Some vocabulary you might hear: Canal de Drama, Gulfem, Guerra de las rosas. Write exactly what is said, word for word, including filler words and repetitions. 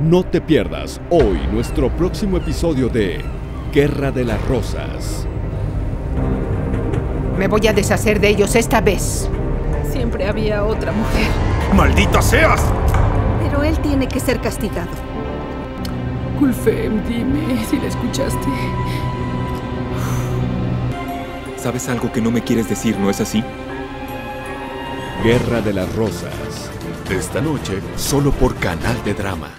No te pierdas hoy nuestro próximo episodio de Guerra de las Rosas. Me voy a deshacer de ellos esta vez. Siempre había otra mujer. ¡Maldita seas! Pero él tiene que ser castigado. Gulfem, dime si la escuchaste. ¿Sabes algo que no me quieres decir, no es así? Guerra de las Rosas. Esta noche, solo por Canal de Drama.